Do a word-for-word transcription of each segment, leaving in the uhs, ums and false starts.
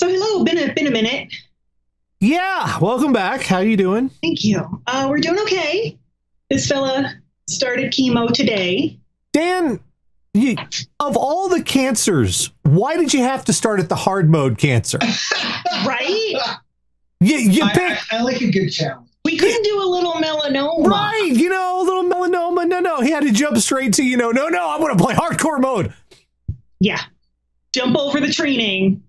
So hello, been a been a minute. Yeah, welcome back. How you doing? Thank you. Uh, we're doing okay. This fella started chemo today. Dan, you, of all the cancers, why did you have to start at the hard mode cancer? Right? You, you I, pick, I, I like a good challenge. We couldn't do a little melanoma. Right, you know, a little melanoma. No, no, he had to jump straight to, you know, no, no, I'm going to play hardcore mode. Yeah. Jump over the training.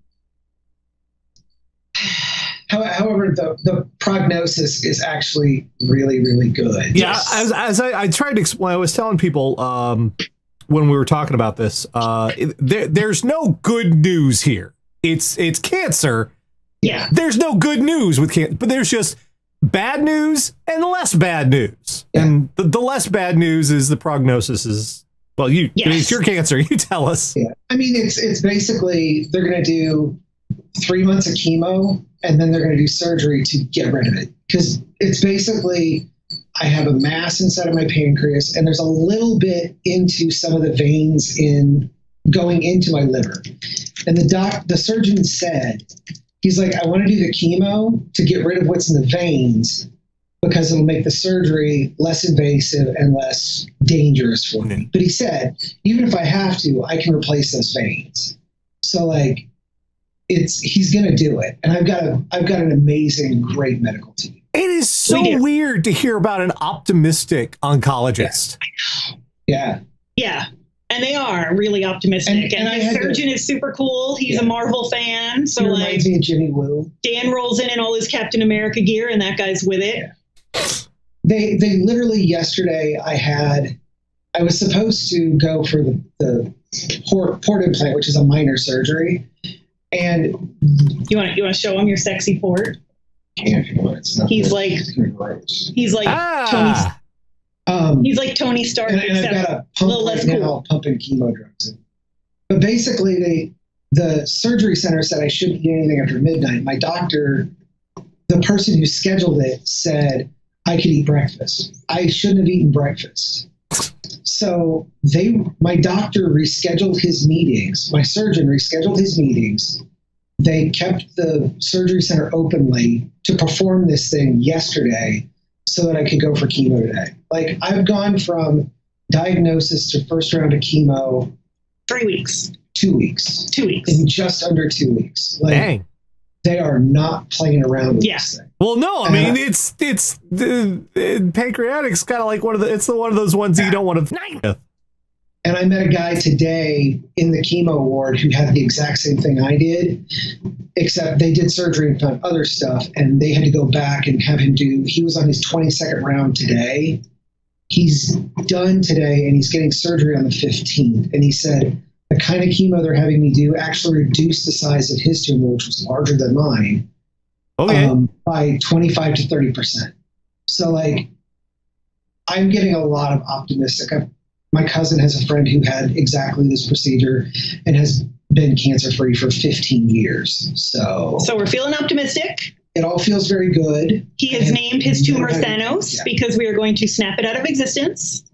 However, the, the prognosis is actually really, really good. Yeah, yes. as, as I, I tried to explain, I was telling people um, when we were talking about this, uh, there, there's no good news here. It's it's cancer. Yeah. There's no good news with cancer, but there's just bad news and less bad news. Yeah. And the, the less bad news is the prognosis is, well, you, yes. It's your cancer. You tell us. Yeah. I mean, it's, it's basically they're going to do three months of chemo, and then they're going to do surgery to get rid of it. Because it's basically, I have a mass inside of my pancreas, and there's a little bit into some of the veins in going into my liver. And the doc, the surgeon said, he's like, I want to do the chemo to get rid of what's in the veins, because it'll make the surgery less invasive and less dangerous for me. But he said, even if I have to, I can replace those veins. So like, It's he's gonna do it, and I've got a I've got an amazing, great medical team. It is so we weird to hear about an optimistic oncologist. Yeah, yeah, and they are really optimistic. And, and, and the surgeon to, is super cool. He's yeah. a Marvel fan, so he reminds like me of Jimmy Woo. Dan rolls in in all his Captain America gear, and that guy's with it. Yeah. They they literally yesterday I had I was supposed to go for the the port, port implant, which is a minor surgery. And you want you want to show him your sexy port? Yeah, if you want. It's not he's like he's like ah. Tony. Um, he's like Tony Stark. And, and I've got a pump a little right less now, cool. pumping chemo drugs. But basically, they the surgery center said I shouldn't do anything after midnight. My doctor, the person who scheduled it, said I could eat breakfast. I shouldn't have eaten breakfast. So they, my doctor rescheduled his meetings. My surgeon rescheduled his meetings. They kept the surgery center open late to perform this thing yesterday so that I could go for chemo today. Like, I've gone from diagnosis to first round of chemo. Three weeks. Two weeks. Two weeks. In just under two weeks. Like, dang. They are not playing around with yeah. this thing. Well, no, I mean, uh, it's, it's, the uh, pancreatic's kind of like one of the, it's the one of those ones that you don't want to. And I met a guy today in the chemo ward who had the exact same thing I did, except they did surgery and found other stuff, and they had to go back and have him do, he was on his twenty-second round today. He's done today, and he's getting surgery on the fifteenth. And he said, the kind of chemo they're having me do actually reduced the size of his tumor, which was larger than mine, okay. um, by twenty-five to thirty percent. So, like, I'm getting a lot of optimistic. I've, my cousin has a friend who had exactly this procedure and has been cancer-free for fifteen years. So, so we're feeling optimistic. It all feels very good. He has and, named his tumor Thanos yeah. because we are going to snap it out of existence.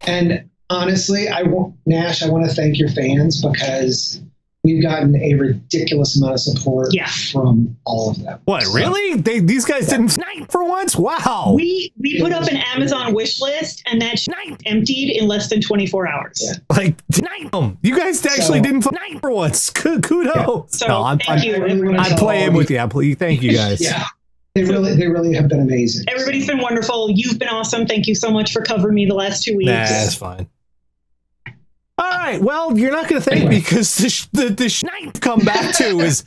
And honestly, I won't, Nash, I want to thank your fans because we've gotten a ridiculous amount of support yeah. from all of them. What, so, really? They, these guys yeah. didn't snipe for once? Wow. We we put up an Amazon wish list, and that snipe emptied in less than twenty-four hours. Yeah. Like, snipe them. You guys actually so, didn't snipe for once. Kudos. Yeah. So, no, I'm, thank I'm, you. I really I'm playing with you. I play, thank you, guys. yeah. They really, they really have been amazing. Everybody's been wonderful. You've been awesome. Thank you so much for covering me the last two weeks. Nah, that's fine. All right. Well, you're not going to think anyway. because the sh the, the schneid come back to is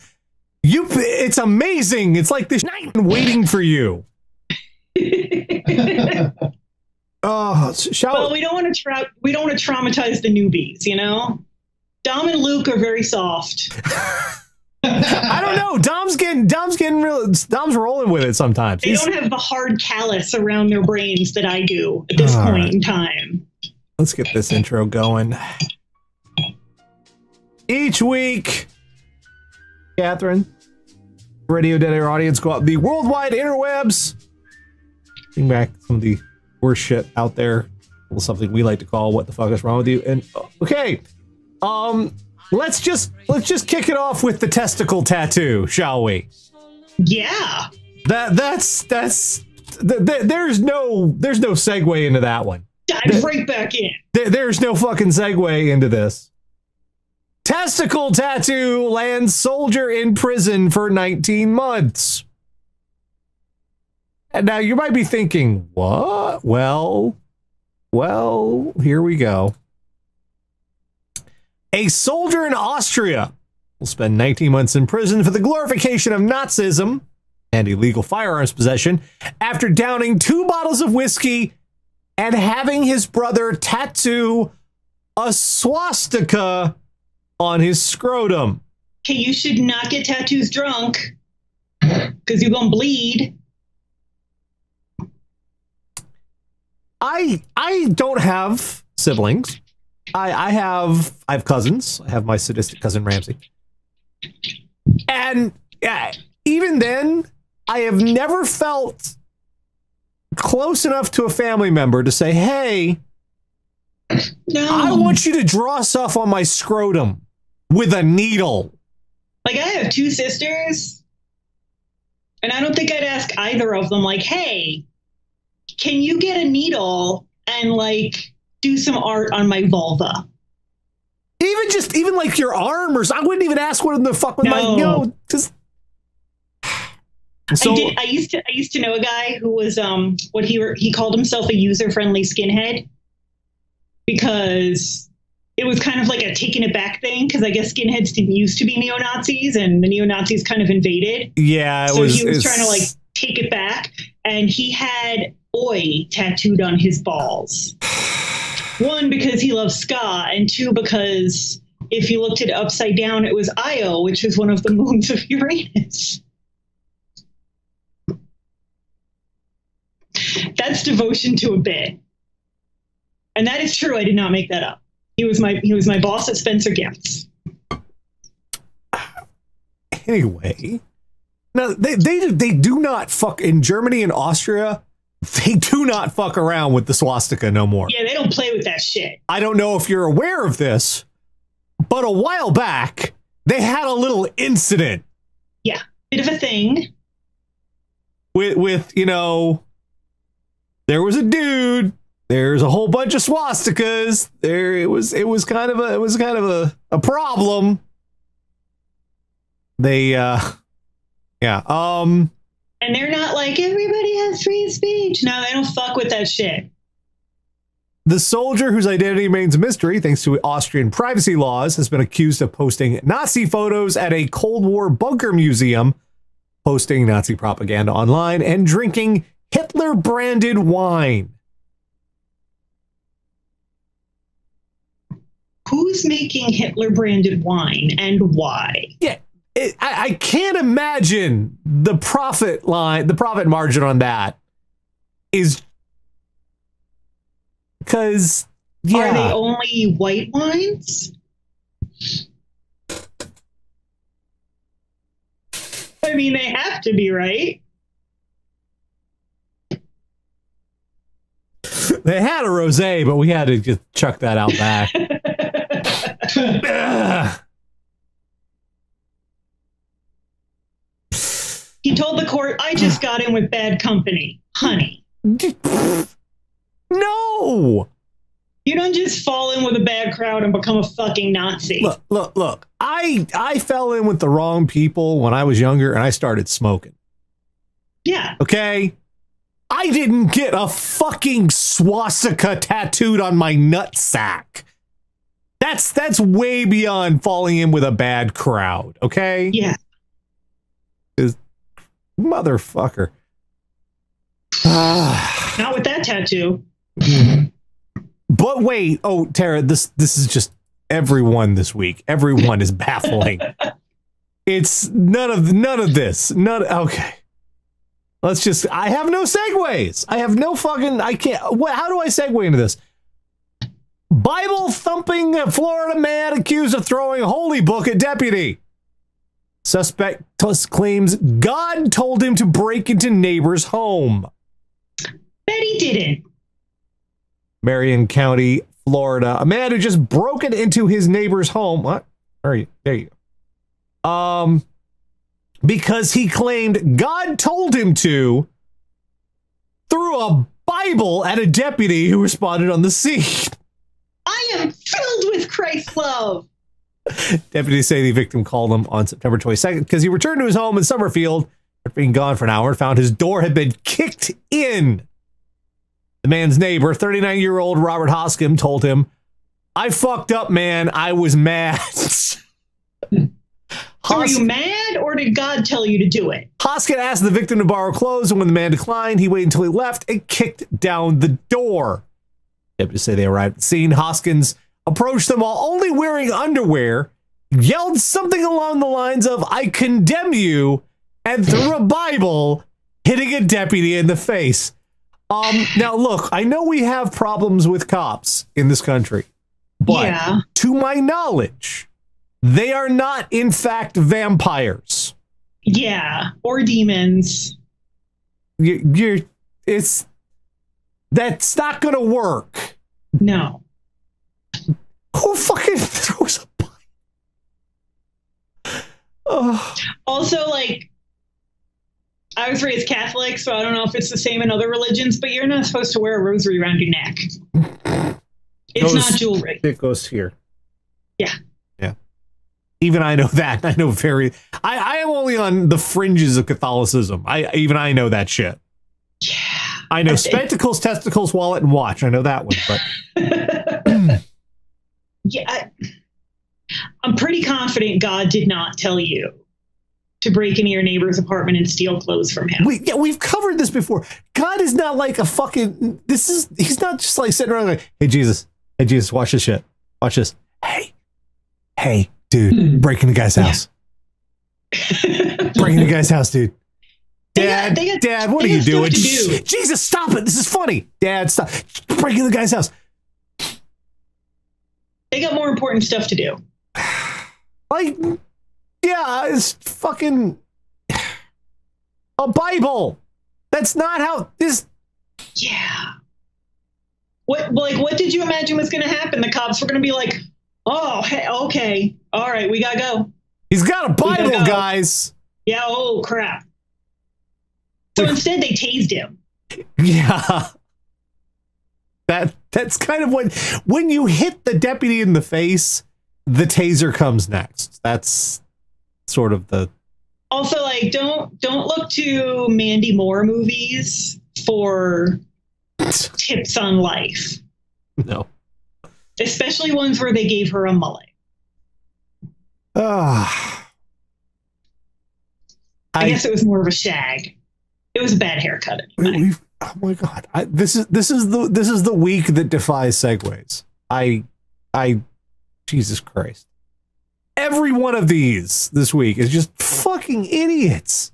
you. It's amazing. It's like the schneid waiting for you. oh, shall well, we don't want to tra we don't want to traumatize the newbies. You know, Dom and Luke are very soft. I don't know. Dom's getting Dom's getting real. Dom's rolling with it sometimes. They He's, don't have the hard callus around their brains that I do at this point right. in time. Let's get this intro going. Each week, Catherine, Radio Dead Air audience, go out the worldwide interwebs, bring back some of the worst shit out there. Something we like to call "What the fuck is wrong with you?" And okay, um, Let's just let's just kick it off with the testicle tattoo, shall we? Yeah. That that's that's th th there's no there's no segue into that one. Dive th right back in. Th there's no fucking segue into this. Testicle tattoo lands soldier in prison for nineteen months. And now you might be thinking, what? Well, well, here we go. A soldier in Austria will spend nineteen months in prison for the glorification of Nazism and illegal firearms possession after downing two bottles of whiskey and having his brother tattoo a swastika on his scrotum. Okay, you should not get tattoos drunk because you're going to bleed. I, I don't have siblings. I, I have I have cousins. I have my sadistic cousin Ramsey, and uh, even then, I have never felt close enough to a family member to say, "Hey, no. I want you to draw stuff on my scrotum with a needle." Like, I have two sisters, and I don't think I'd ask either of them, like, "Hey, can you get a needle and like?" do some art on my vulva. Even just, even like your arm or something. I wouldn't even ask what in the fuck with no. my, you know, just. So, I, did, I used to, I used to know a guy who was, um, what he were, he called himself a user-friendly skinhead because it was kind of like a taking it back thing. Cause I guess skinheads didn't used to be neo-Nazis and the neo-Nazis kind of invaded. Yeah. It so was, he was trying to like take it back, and he had "Oi" tattooed on his balls. One, because he loves ska, and two, because if you looked it upside down, it was Io, which is one of the moons of Uranus. That's devotion to a bit. And that is true. I did not make that up. He was my he was my boss at Spencer Gifts. Anyway, now they they they do not fuck in Germany and Austria. They do not fuck around with the swastika no more. Yeah, they don't play with that shit. I don't know if you're aware of this, but a while back, they had a little incident. Yeah, bit of a thing. With, with you know, there was a dude, there's a whole bunch of swastikas, there it was it was kind of a it was kind of a, a problem. They uh yeah, um and they're not like, everybody has free speech. No, they don't fuck with that shit. The soldier, whose identity remains a mystery thanks to Austrian privacy laws, has been accused of posting Nazi photos at a Cold War bunker museum, posting Nazi propaganda online, and drinking Hitler-branded wine. Who's making Hitler-branded wine and why? Yeah. It, I, I can't imagine the profit line, the profit margin on that is because yeah. Are they only white wines? I mean, they have to be, right? They had a rosé, but we had to just chuck that out back. He told the court, "I just got in with bad company, honey." No! You don't just fall in with a bad crowd and become a fucking Nazi. Look, look, look. I, I fell in with the wrong people when I was younger, and I started smoking. Yeah. Okay? I didn't get a fucking swastika tattooed on my nutsack. That's, that's way beyond falling in with a bad crowd, okay? Yeah. Motherfucker. Ah. Not with that tattoo. But wait, oh Tara, this this is just everyone this week. Everyone is baffling. It's none of none of this. None okay. Let's just I have no segues. I have no fucking I can't what how do I segue into this? Bible thumping Florida man accused of throwing holy book at deputy. Suspect claims God told him to break into neighbor's home. Bet he didn't. Marion County, Florida. A man who just broke it into his neighbor's home. What? Where are you? There you go. Um, because he claimed God told him to through a Bible at a deputy who responded on the scene. I am filled with Christ's love. Deputies say the victim called him on September twenty-second because he returned to his home in Summerfield after being gone for an hour and found his door had been kicked in. The man's neighbor, thirty-nine-year-old Robert Hoskin, told him, "I fucked up, man. I was mad." Are you mad, or did God tell you to do it? Hoskin asked the victim to borrow clothes, and when the man declined, he waited until he left and kicked down the door. Deputies say they arrived at the scene. Hoskins approached them all only wearing underwear, yelled something along the lines of, "I condemn you," and threw a Bible, hitting a deputy in the face. Um, now, look, I know we have problems with cops in this country, but yeah, to my knowledge, they are not, in fact, vampires. Yeah, or demons. You're, you're, it's, that's not going to work. No. Who fucking throws a Bible? Oh. Also, like, I was raised Catholic, so I don't know if it's the same in other religions, but you're not supposed to wear a rosary around your neck. It's goes, not jewelry. It goes here. Yeah. Yeah. Even I know that. I know very... I, I am only on the fringes of Catholicism. I Even I know that shit. Yeah. I know I spectacles, testicles, wallet, and watch. I know that one, but... yeah, I, I'm pretty confident God did not tell you to break into your neighbor's apartment and steal clothes from him. We, yeah, we've covered this before. God is not like a fucking, this is, he's not just like sitting around like, "Hey, Jesus, hey, Jesus, watch this shit. Watch this. Hey, hey, dude, mm-hmm. break into the guy's house. break into the guy's house, dude. Dad, they got, they got, Dad, what are you doing? Do. Jesus, stop it. This is funny. Dad, stop. Break into the guy's house. They got more important stuff to do." Like... yeah, it's fucking a Bible. That's not how this. Yeah. What, like, what did you imagine was going to happen? The cops were going to be like, "Oh, hey, okay. All right. We got to go. He's got a Bible, go. guys." Yeah. Oh, crap. So instead they tased him. Yeah. That that's kind of what, when you hit the deputy in the face, the taser comes next. That's sort of the. Also, like, don't don't look to Mandy Moore movies for tips on life. No, especially ones where they gave her a mullet. Ah, uh, I, I guess it was more of a shag. It was a bad haircut. Anyway. Oh my god! I, this is this is the this is the week that defies segues. I I Jesus Christ. Every one of these this week is just fucking idiots.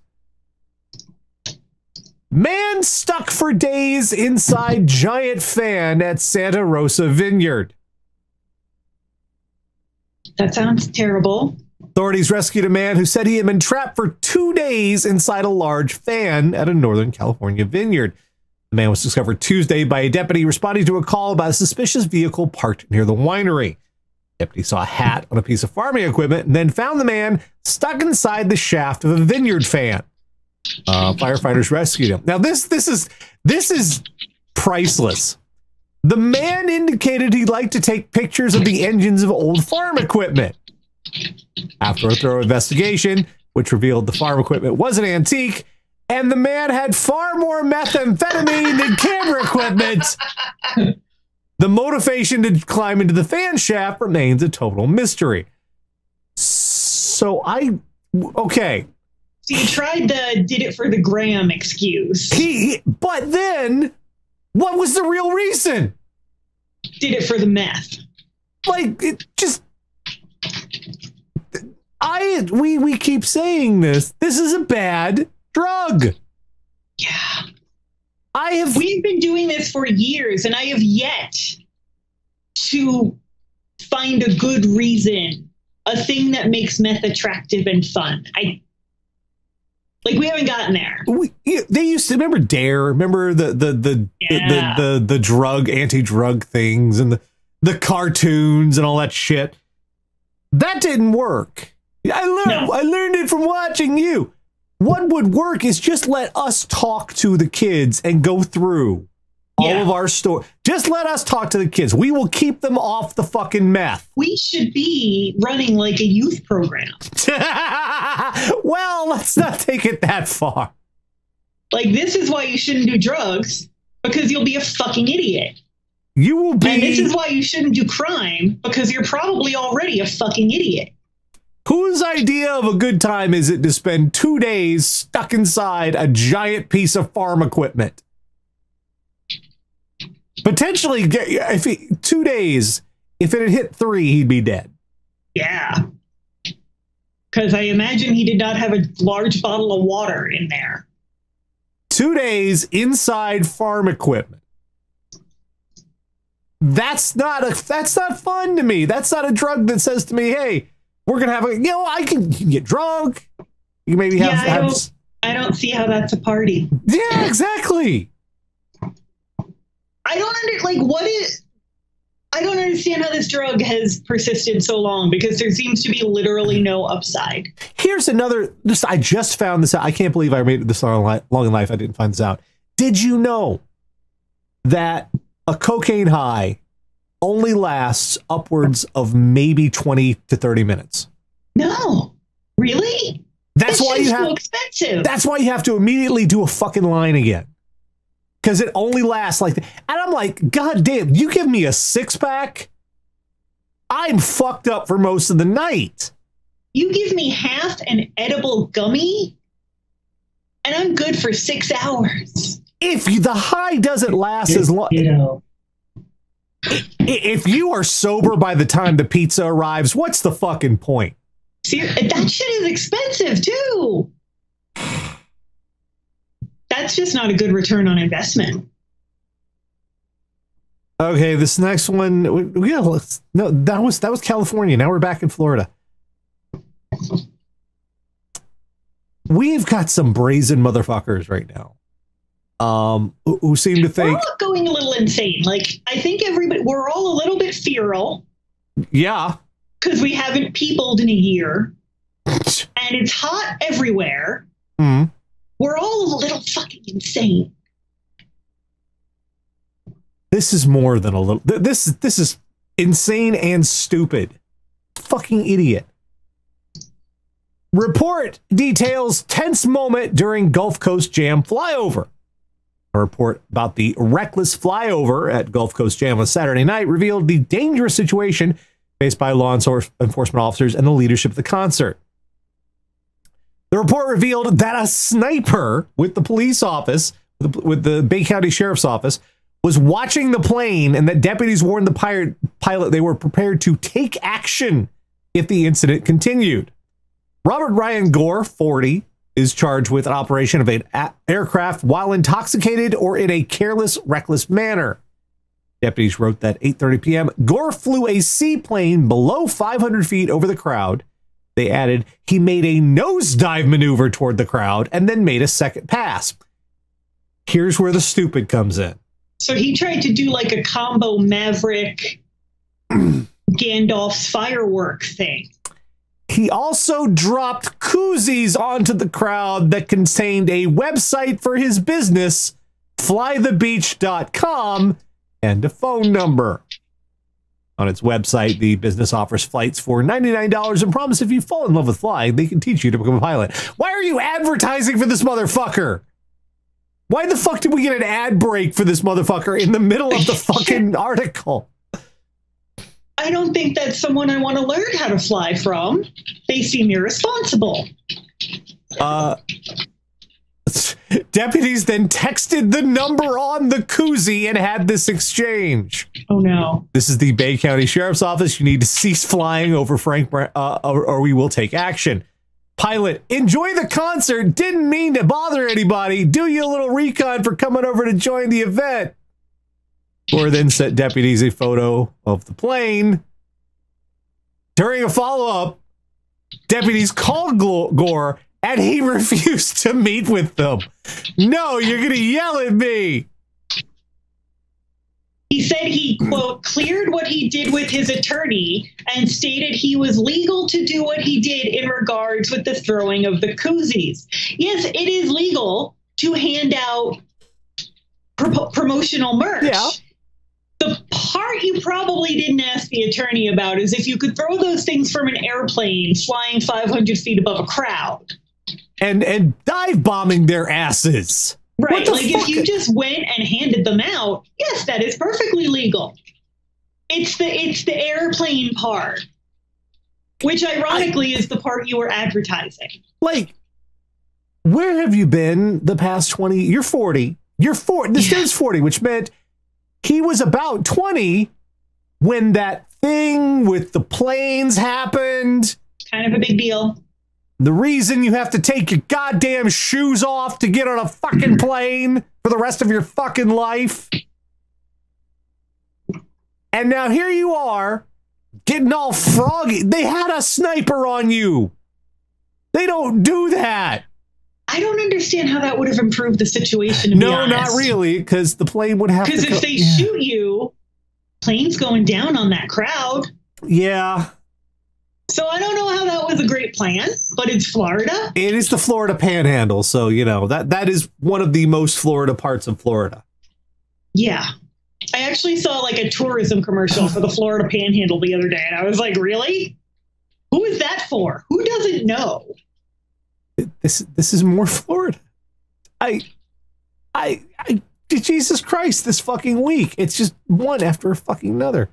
Man stuck for days inside giant fan at Santa Rosa Vineyard. That sounds terrible. Authorities rescued a man who said he had been trapped for two days inside a large fan at a Northern California vineyard. The man was discovered Tuesday by a deputy responding to a call about a suspicious vehicle parked near the winery. Deputy saw a hat on a piece of farming equipment and then found the man stuck inside the shaft of a vineyard fan. Uh, firefighters rescued him. Now this this is this is priceless. The man indicated he liked to take pictures of the engines of old farm equipment. After a thorough investigation, which revealed the farm equipment was an antique, and the man had far more methamphetamine than camera equipment. The motivation to climb into the fan shaft remains a total mystery. So I, okay. So you tried the did it for the gram excuse. He, but then what was the real reason? Did it for the meth. Like, it just, I, we, we keep saying this. This is a bad drug. Yeah. I have We've been doing this for years, and I have yet to find a good reason, a thing that makes meth attractive and fun. I like we haven't gotten there. We, you, they used to remember DARE, remember the the the yeah. the, the, the drug anti-drug things and the, the cartoons and all that shit. That didn't work. I learned, no. I learned it from watching you. What would work is just let us talk to the kids and go through yeah. all of our story. Just let us talk to the kids. We will keep them off the fucking meth. We should be running like a youth program. Well, let's not take it that far. Like, this is why you shouldn't do drugs, because you'll be a fucking idiot. You will be. And this is why you shouldn't do crime, because you're probably already a fucking idiot. Whose idea of a good time is it to spend two days stuck inside a giant piece of farm equipment? Potentially, if he, two days, if it had hit three, he'd be dead. Yeah. Because I imagine he did not have a large bottle of water in there. Two days inside farm equipment. That's not a, that's not fun to me. That's not a drug that says to me, hey, we're going to have a, you know, I can, you can get drunk. You maybe have, yeah, I, have don't, I don't see how that's a party. Yeah, exactly. I don't under, like, what is, I don't understand how this drug has persisted so long, because there seems to be literally no upside. Here's another, this, I just found this out. I can't believe I made it this long in life. I didn't find this out. Did you know that a cocaine high only lasts upwards of maybe twenty to thirty minutes? No, really? That's why you have, so expensive. That's why you have to immediately do a fucking line again. Because it only lasts like that. And I'm like, God damn, you give me a six pack, I'm fucked up for most of the night. You give me half an edible gummy, and I'm good for six hours. If the high doesn't last as long, you know. If you are sober by the time the pizza arrives, what's the fucking point? See, that shit is expensive, too. That's just not a good return on investment. Okay, this next one. We, we gotta, let's, no, that was that was California. Now we're back in Florida. We've got some brazen motherfuckers right now. Um, who, who seem to think we're all going a little insane. Like, I think everybody, we're all a little bit feral. Yeah, because we haven't peopled in a year, and it's hot everywhere. Mm. We're all a little fucking insane. This is more than a little. Th this this is insane and stupid. Fucking idiot. Report details tense moment during Gulf Coast Jam flyover. A report about the reckless flyover at Gulf Coast Jam on Saturday night revealed the dangerous situation faced by law enforcement officers and the leadership of the concert. The report revealed that a sniper with the police office, with the Bay County Sheriff's Office, was watching the plane, and that deputies warned the pilot they were prepared to take action if the incident continued. Robert Ryan Gore, forty, is charged with an operation of an aircraft while intoxicated or in a careless, reckless manner. Deputies wrote that eight thirty p m Gore flew a seaplane below five hundred feet over the crowd. They added he made a nosedive maneuver toward the crowd and then made a second pass. Here's where the stupid comes in. So he tried to do like a combo Maverick Gandalf's firework thing. He also dropped koozies onto the crowd that contained a website for his business, fly the beach dot com, and a phone number. On its website, the business offers flights for ninety-nine dollars and promise if you fall in love with flying, they can teach you to become a pilot. Why are you advertising for this motherfucker? Why the fuck did we get an ad break for this motherfucker in the middle of the fucking article? I don't think that's someone I want to learn how to fly from. They seem irresponsible. Uh, deputies then texted the number on the koozie and had this exchange. Oh, no. This is the Bay County Sheriff's Office. You need to cease flying over Frank, uh, or, or we will take action. Pilot, enjoy the concert. Didn't mean to bother anybody. Do you a little recon for coming over to join the event. Gore then sent deputies a photo of the plane. During a follow-up, deputies called Gore, and he refused to meet with them. No, you're going to yell at me. He said he, quote, cleared what he did with his attorney and stated he was legal to do what he did in regards with the throwing of the koozies. Yes, it is legal to hand out pro- promotional merch. Yeah. The part you probably didn't ask the attorney about is if you could throw those things from an airplane flying five hundred feet above a crowd. And and dive bombing their asses. Right, like fuck? If you just went and handed them out, yes, that is perfectly legal. It's the it's the airplane part, which ironically I, is the part you were advertising. Like, where have you been the past twenty? You're forty. You're forty. This yeah. is forty, which meant he was about twenty when that thing with the planes happened. Kind of a big deal. The reason you have to take your goddamn shoes off to get on a fucking plane for the rest of your fucking life. And now here you are getting all froggy. They had a sniper on you. They don't do that. I don't understand how that would have improved the situation. To no, be not really. Because the plane would have to. Because if they yeah. shoot you, plane's going down on that crowd. Yeah. So I don't know how that was a great plan, but it's Florida. It is the Florida Panhandle, so you know that that is one of the most Florida parts of Florida. Yeah, I actually saw like a tourism commercial for the Florida Panhandle the other day, and I was like, "Really? Who is that for? Who doesn't know?" This this is more Florida. I, I, I Jesus Christ! This fucking week, it's just one after fucking another.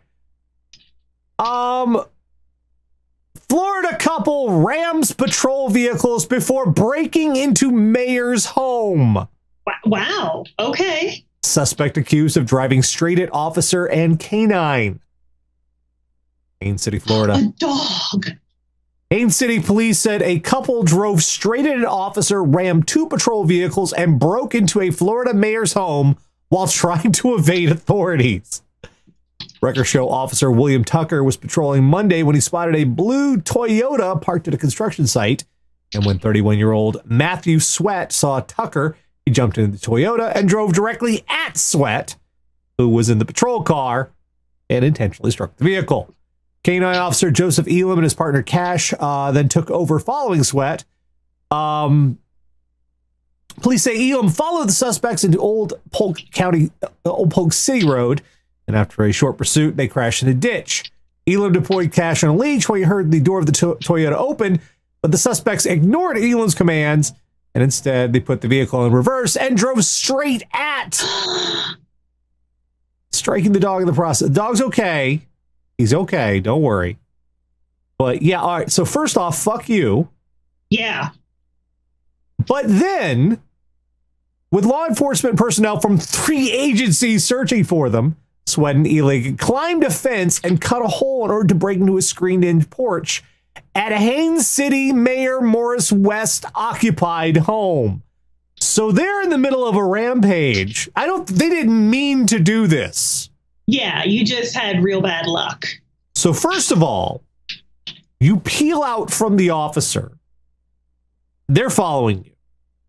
Um. Florida couple rams patrol vehicles before breaking into mayor's home. Wow. Okay. Suspect accused of driving straight at officer and canine. Haines City, Florida. A dog. Haines City police said a couple drove straight at an officer, rammed two patrol vehicles, and broke into a Florida mayor's home while trying to evade authorities. Records show Officer William Tucker was patrolling Monday when he spotted a blue Toyota parked at a construction site. And when thirty-one-year-old Matthew Sweat saw Tucker, he jumped into the Toyota and drove directly at Sweat, who was in the patrol car, and intentionally struck the vehicle. Canine Officer Joseph Elam and his partner Cash uh, then took over following Sweat. Um, police say Elam followed the suspects into Old Polk County, uh, Old Polk City Road. And after a short pursuit, they crashed in a ditch. Elam deployed Cash on a leash when he heard the door of the to Toyota open, but the suspects ignored Elam's commands, and instead they put the vehicle in reverse and drove straight at, striking the dog in the process. The dog's okay. He's okay. Don't worry. But yeah, all right. So first off, fuck you. Yeah. But then, with law enforcement personnel from three agencies searching for them, Sweat and Ealing climbed a fence and cut a hole in order to break into a screened-in porch at Haines City Mayor Morris West occupied home. So they're in the middle of a rampage. I don't. They didn't mean to do this. Yeah, you just had real bad luck. So first of all, you peel out from the officer. They're following you.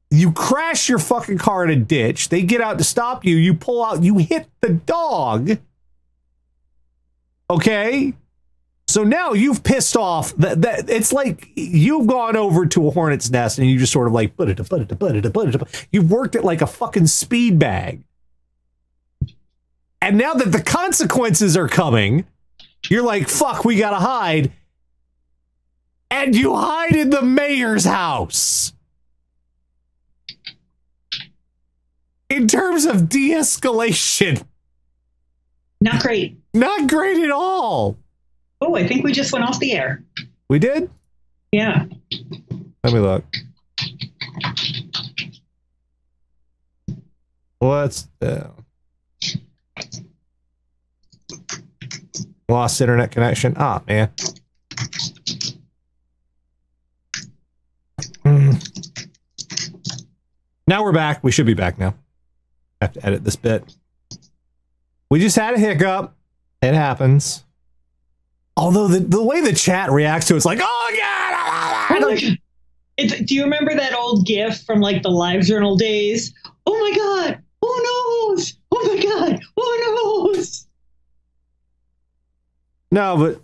You crash your fucking car in a ditch. They get out to stop you. You pull out. You hit the dog. Okay? So now you've pissed off. That, that, it's like you've gone over to a hornet's nest and you just sort of like, but it, but it, but it, but it. You've worked it like a fucking speed bag. And now that the consequences are coming, you're like, fuck, we gotta hide. And you hide in the mayor's house. In terms of de-escalation. Not great. Not great at all. Oh, I think we just went off the air. We did? Yeah. Let me look. What's down? Lost internet connection. Ah, man. Mm. Now we're back. We should be back now. I have to edit this bit. We just had a hiccup. It happens. Although the, the way the chat reacts to it, it's like, oh, yeah. Like, it's, do you remember that old GIF from like the live journal days? Oh, my God. Who knows? Oh, my God. Who knows? No, but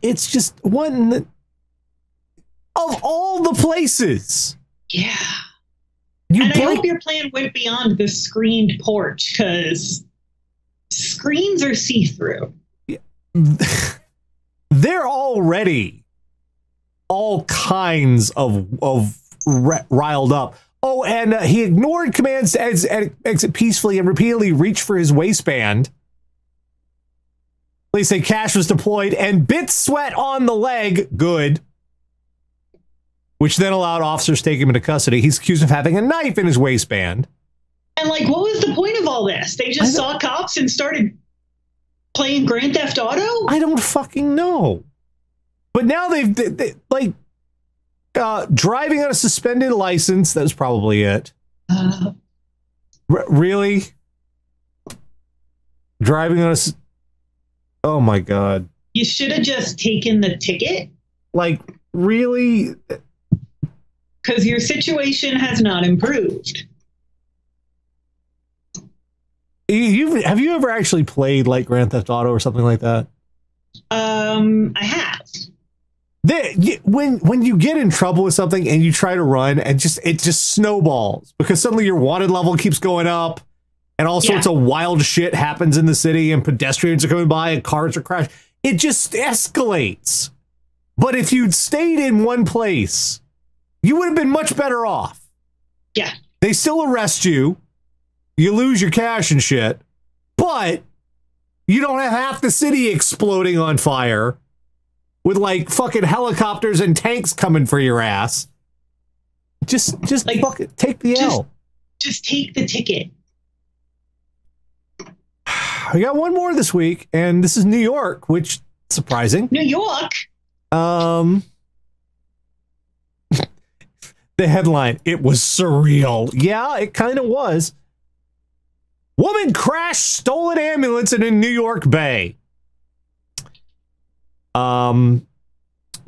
it's just one that, of all the places. Yeah. You and I hope your plan went beyond the screened porch, because screens are see-through. Yeah. They're already all kinds of of riled up. Oh, and uh, he ignored commands to ex ex exit peacefully and repeatedly reached for his waistband. Police say Cash was deployed and bit Sweat on the leg. Good. Which then allowed officers to take him into custody. He's accused of having a knife in his waistband. And, like, what was the point of all this? They just saw cops and started playing Grand Theft Auto? I don't fucking know. But now they've, they, they, like, uh, driving on a suspended license. That was probably it. Uh, R really? Driving on a... Oh, my God. You should have just taken the ticket. Like, really... Because your situation has not improved. You've, have you ever actually played like Grand Theft Auto or something like that? Um, I have. There, you, when when you get in trouble with something and you try to run, and just it just snowballs because suddenly your wanted level keeps going up, and all sorts yeah. of wild shit happens in the city, and pedestrians are coming by, and cars are crashing. It just escalates. But if you'd stayed in one place, you would have been much better off. Yeah. They still arrest you. You lose your cash and shit. But you don't have half the city exploding on fire with like fucking helicopters and tanks coming for your ass. Just just like, fuck it. Take the just, L. Just take the ticket. We got one more this week, and this is New York, which surprising. New York. Um The headline, it was surreal. Yeah, it kind of was. Woman crashed stolen ambulance in New York Bay. Um,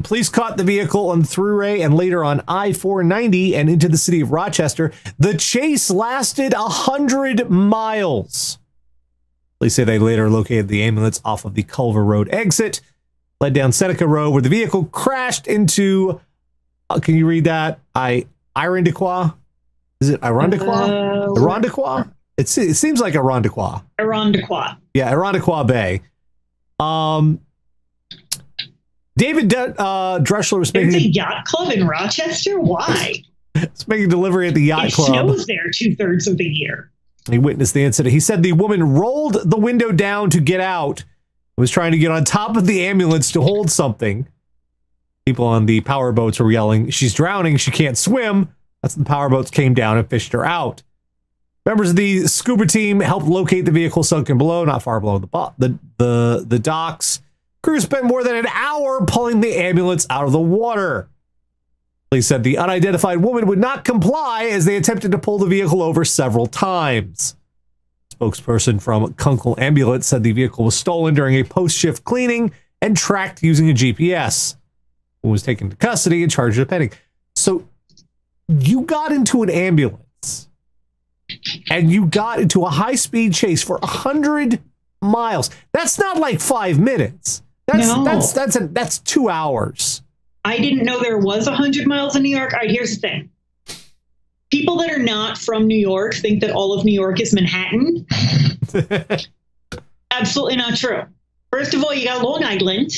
police caught the vehicle on Thruway and later on I four ninety and into the city of Rochester. The chase lasted one hundred miles. Police say they later located the ambulance off of the Culver Road exit, led down Seneca Road, where the vehicle crashed into... Uh, can you read that? I Irondequois? Is it Irondequois? Uh, Irondequois? It, it seems like Irondequois. Irondequois. Yeah, Irondequois Bay. Um, David De uh, Dressler was making... There's a yacht club in Rochester? Why? It's making delivery at the yacht it club. It snows there two-thirds of the year. He witnessed the incident. He said the woman rolled the window down to get out. Was trying to get on top of the ambulance to hold something. People on the power boats were yelling, she's drowning, she can't swim. That's when the power boats came down and fished her out. Members of the scuba team helped locate the vehicle sunken below, not far below the, the, the, the docks. Crew spent more than an hour pulling the ambulance out of the water. Police said the unidentified woman would not comply as they attempted to pull the vehicle over several times. Spokesperson from Kunkel Ambulance said the vehicle was stolen during a post-shift cleaning and tracked using a G P S. Was taken to custody and charged with petting. So you got into an ambulance and you got into a high-speed chase for one hundred miles. That's not like five minutes. That's no. that's that's a, that's two hours. I didn't know there was one hundred miles in New York. All right, here's the thing. People that are not from New York think that all of New York is Manhattan. Absolutely not true. First of all, you got Long Island,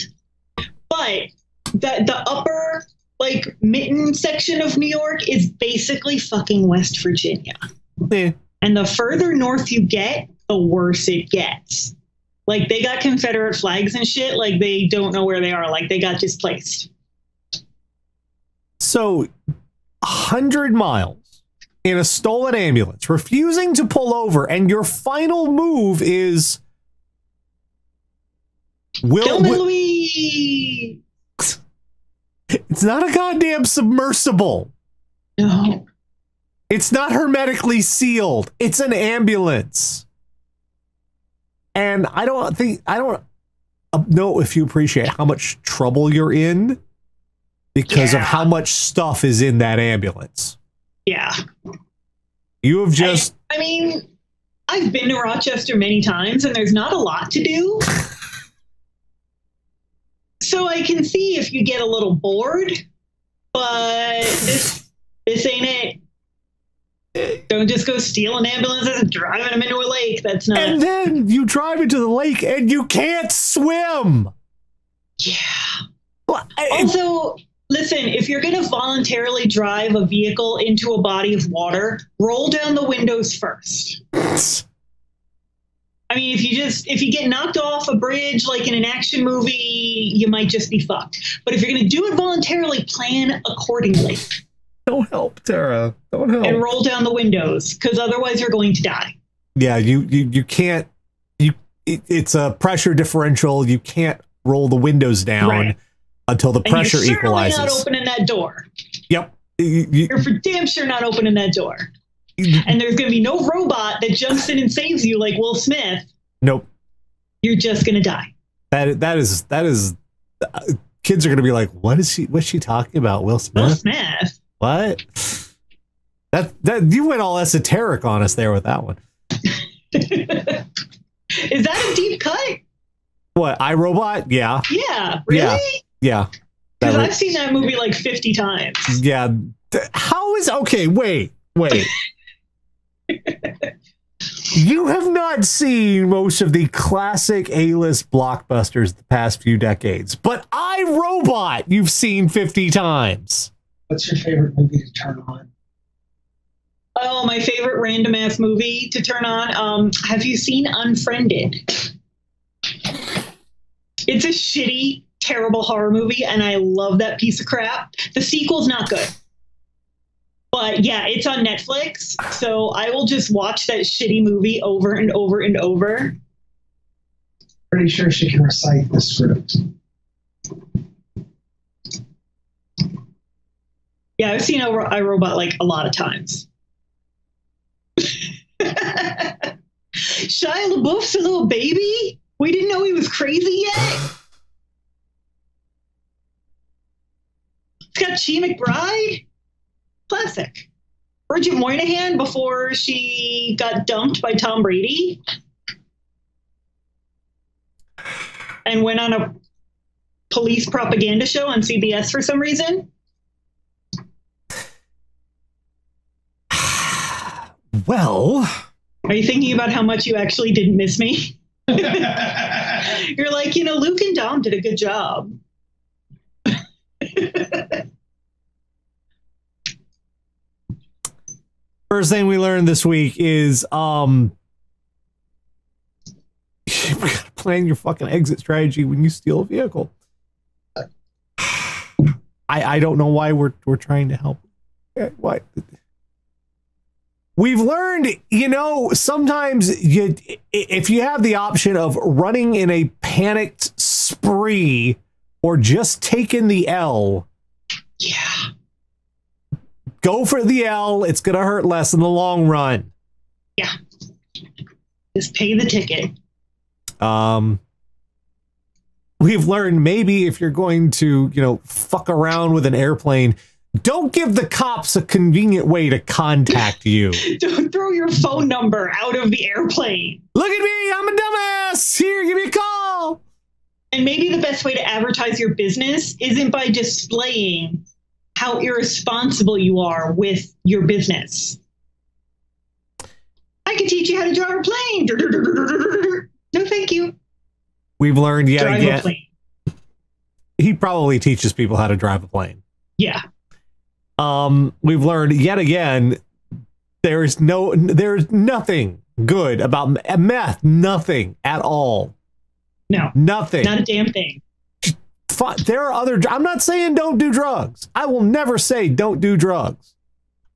but The, the upper, like, mitten section of New York is basically fucking West Virginia. Yeah. And the further north you get, the worse it gets. Like, they got Confederate flags and shit. Like, they don't know where they are. Like, they got displaced. So, one hundred miles in a stolen ambulance, refusing to pull over, and your final move is... Will Louis... It's not a goddamn submersible. No. It's not hermetically sealed. It's an ambulance. And I don't think, I don't know if you appreciate how much trouble you're in because yeah. of how much stuff is in that ambulance. Yeah. You have just... I, I mean, I've been to Rochester many times and there's not a lot to do. So I can see if you get a little bored, but this, this ain't it. Don't just go stealing ambulances and driving them into a lake. That's not. And then you drive into the lake and you can't swim. Yeah. Well, I, also, listen, if you're going to voluntarily drive a vehicle into a body of water, roll down the windows first. I mean, if you just if you get knocked off a bridge like in an action movie, you might just be fucked. But if you're going to do it voluntarily, plan accordingly. Don't help, Tara. Don't help. And roll down the windows, because otherwise you're going to die. Yeah, you you you can't. You it, it's a pressure differential. You can't roll the windows down right. until the and pressure you're equalizes. You're not opening that door. Yep. You, you, you're for damn sure not opening that door. And there's going to be no robot that jumps in and saves you like Will Smith. Nope. You're just going to die. That that is that is uh, kids are going to be like, what is she what's she talking about? Will Smith? Will Smith. What? That that you went all esoteric on us there with that one. Is that a deep cut? What? I, Robot? Yeah. Yeah. Really? Yeah. Because yeah. I've seen that movie like fifty times. Yeah. How is okay? Wait. Wait. You have not seen most of the classic A-list blockbusters the past few decades, but I, Robot, you've seen fifty times. What's your favorite movie to turn on? Oh, my favorite random ass movie to turn on. Um, have you seen Unfriended? It's a shitty, terrible horror movie, and I love that piece of crap. The sequel's not good. But yeah, it's on Netflix, so I will just watch that shitty movie over and over and over. Pretty sure she can recite the script. Yeah, I've seen I, Robot like a lot of times. Shia LaBeouf's a little baby? We didn't know he was crazy yet? He's got Chi McBride? Classic. Bridget Moynihan before she got dumped by Tom Brady and went on a police propaganda show on C B S for some reason. Well, are you thinking about how much you actually didn't miss me? You're like, you know, Luke and Dom did a good job. First thing we learned this week is um, you gotta plan your fucking exit strategy when you steal a vehicle. I I don't know why we're we're trying to help. Why we've learned, you know, sometimes you if you have the option of running in a panicked spree or just taking the L. Yeah. Go for the L. It's going to hurt less in the long run. Yeah. Just pay the ticket. Um, we've learned maybe if you're going to, you know, fuck around with an airplane, don't give the cops a convenient way to contact you. Don't throw your phone number out of the airplane. Look at me. I'm a dumbass. Here, give me a call. And maybe the best way to advertise your business isn't by displaying how irresponsible you are with your business. I can teach you how to drive a plane. No, thank you. We've learned yet drive again. A plane. He probably teaches people how to drive a plane. Yeah. Um, we've learned yet again. There is no, there is nothing good about meth. Nothing at all. No, nothing. Not a damn thing. There are other. I'm not saying don't do drugs. I will never say don't do drugs.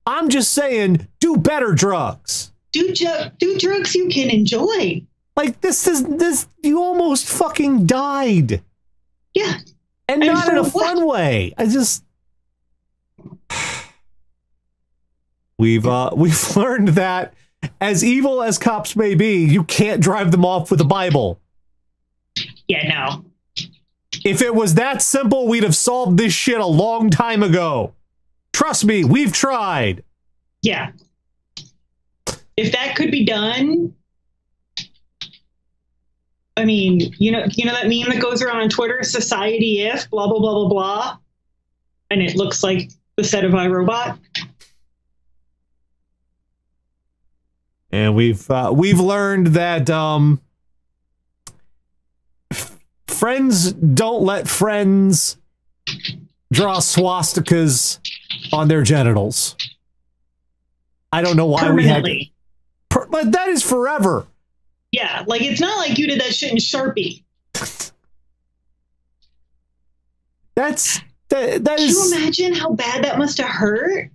I'm just saying do better drugs. Do do drugs you can enjoy. Like this is this. You almost fucking died. Yeah, and, and not in a what? fun way. I just we've uh, we've learned that as evil as cops may be, you can't drive them off with a Bible. Yeah, no. If it was that simple, we'd have solved this shit a long time ago. Trust me, we've tried. Yeah. If that could be done, I mean, you know, you know that meme that goes around on Twitter, society if blah, blah, blah, blah, blah. And it looks like the set of I, Robot. And we've uh, we've learned that um, f- friends don't let friends draw swastikas on their genitals. I don't know why we had to, per, but that is forever. Yeah, like it's not like you did that shit in Sharpie. That's that. That is. Can you imagine how bad that must have hurt?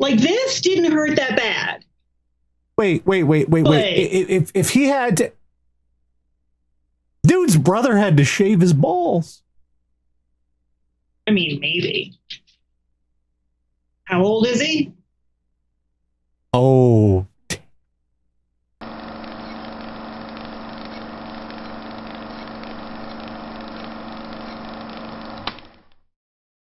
Like this didn't hurt that bad. Wait, wait, wait, wait, but, wait. If if he had to, dude's brother had to shave his balls. I mean, maybe. How old is he? Oh,